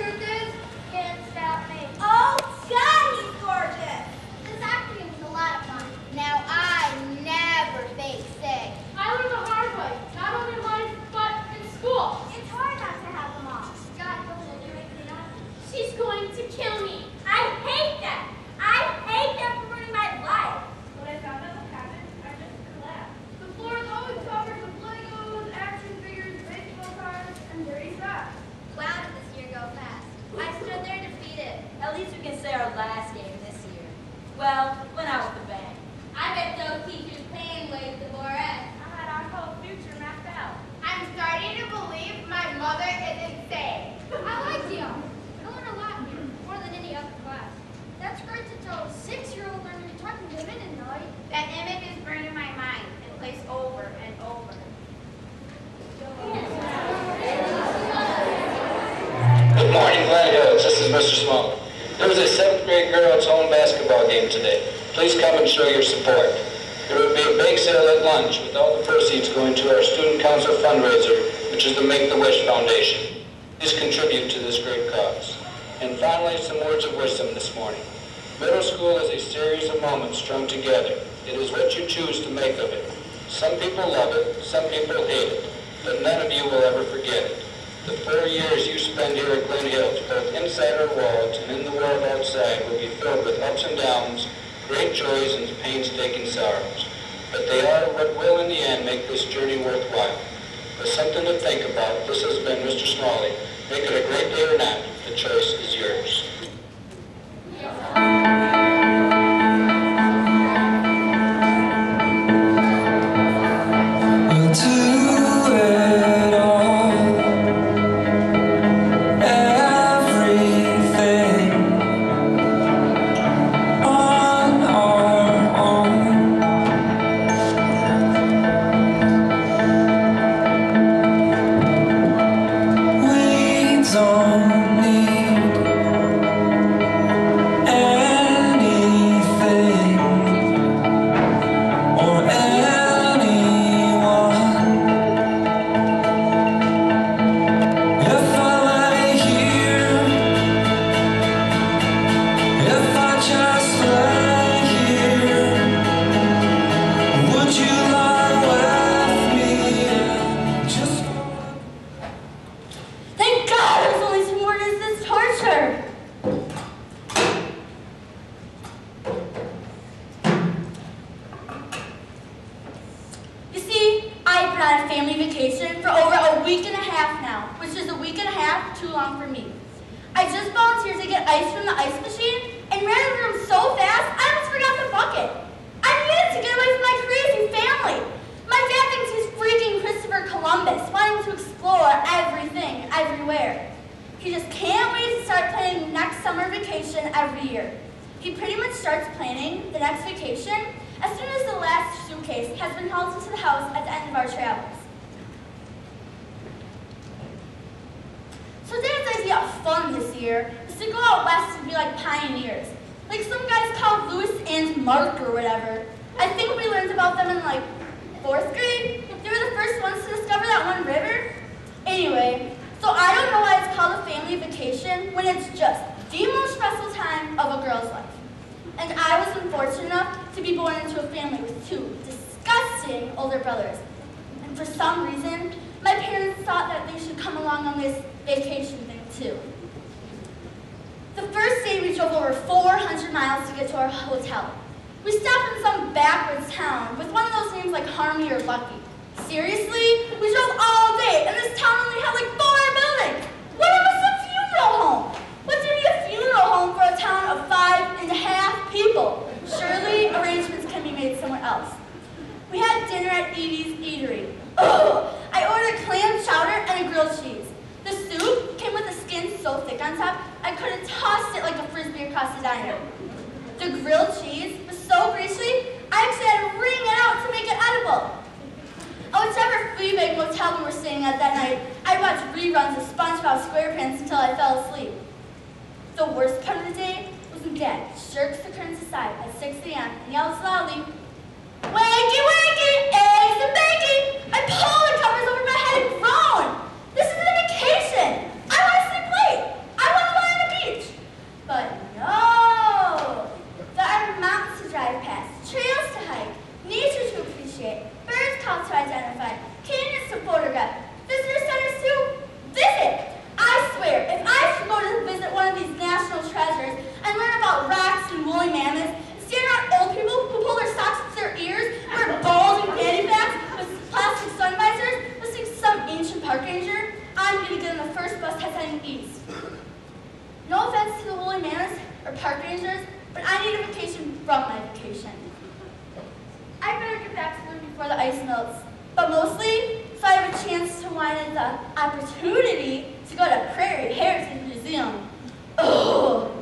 truth is, can't stop me. Oh, God, he's gorgeous. This acting is a lot of fun. Now, I never fake sick. I learned the hard way, not only in life, but in school. It's hard not to have them all. God knows I'll do anything else. She's going to kill me. I hate that. I hate that for ruining my life. When I found out what happened, I just collapsed. The floor is always covered with Legos, action figures, baseball cards, and dirty socks. Wow, did this year go fast. I stood there defeated. At least we can say our last game this year. Well, went out with a bang. I bet those teachers paying way to bore us. I had our whole future mapped out. I'm starting to believe my mother is insane. I like Dion. I learned a lot here, more than any other class. That's great to tell a 6-year-old when you're talking to women at night. That image is burned in my mind and plays over and over. Good morning, Glen Hills. This is Mr. Smoke. There was a 7th grade girls' home basketball game today. Please come and show your support. There will be a bake sale at lunch with all the proceeds going to our student council fundraiser, which is the Make the Wish Foundation. Please contribute to this great cause. And finally, some words of wisdom this morning. Middle school is a series of moments strung together. It is what you choose to make of it. Some people love it, some people hate it, but none of you will ever forget it. The 4 years you spend here at Glen Hills, both inside our walls and in the world outside, will be filled with ups and downs, great joys and painstaking sorrows. But they are what will in the end make this journey worthwhile. With something to think about, this has been Mr. Smalley. Make it a great day or not, the choice is yours. Edie's Eatery. Oh, I ordered clam chowder and a grilled cheese. The soup came with a skin so thick on top, I could have tossed it like a frisbee across the diner. The grilled cheese was so greasy, I actually had to wring it out to make it edible. At whichever flea-bag motel we were staying at that night, I watched reruns of SpongeBob SquarePants until I fell asleep. The worst part of the day was when Dad jerks the curtains aside at 6 a.m. and yells loudly, "Wakey, wakey, eggs and bacon!" I pulled the covers over my head and groaned. This isn't a vacation. I want to sleep late. I want please. No offense to the Holy Manors or park rangers, but I need a vacation from my vacation. I better get back to them before the ice melts, but mostly so I have a chance to wind at the opportunity to go to Prairie Heritage Museum. Oh.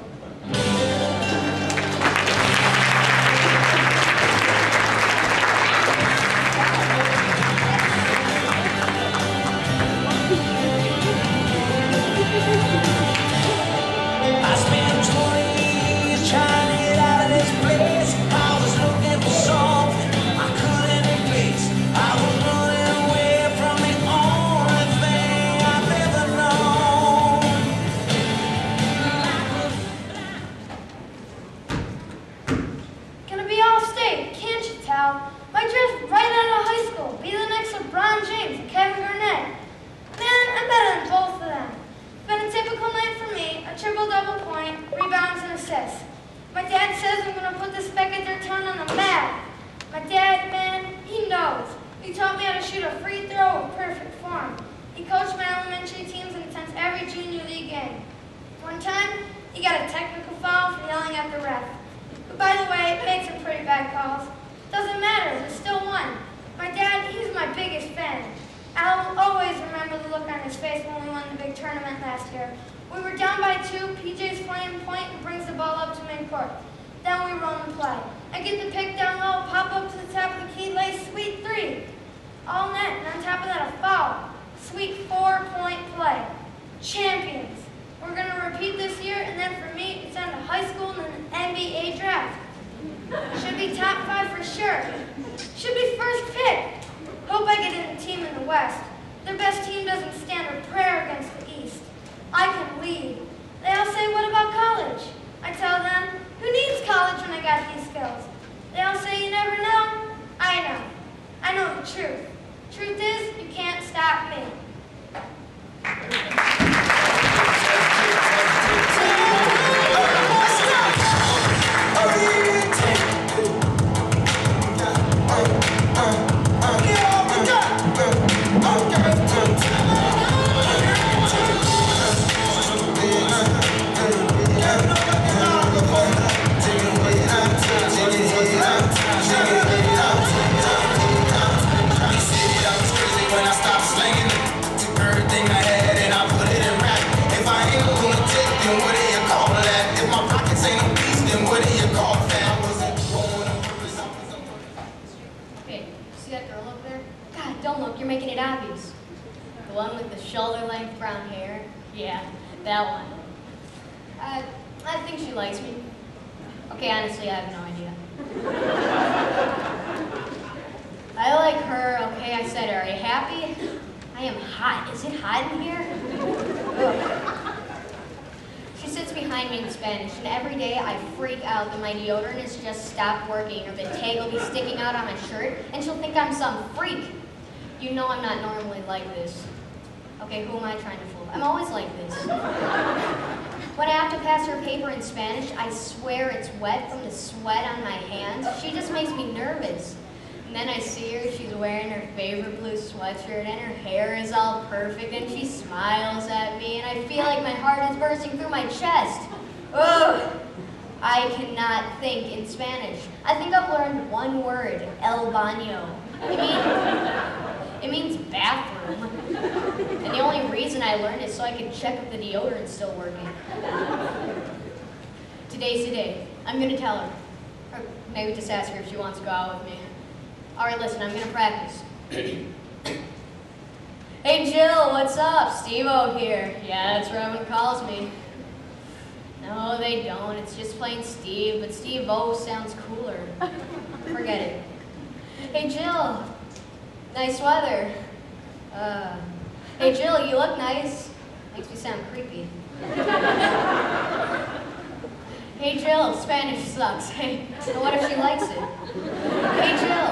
Hey Jill, Spanish sucks. Hey, what if she likes it? Hey Jill,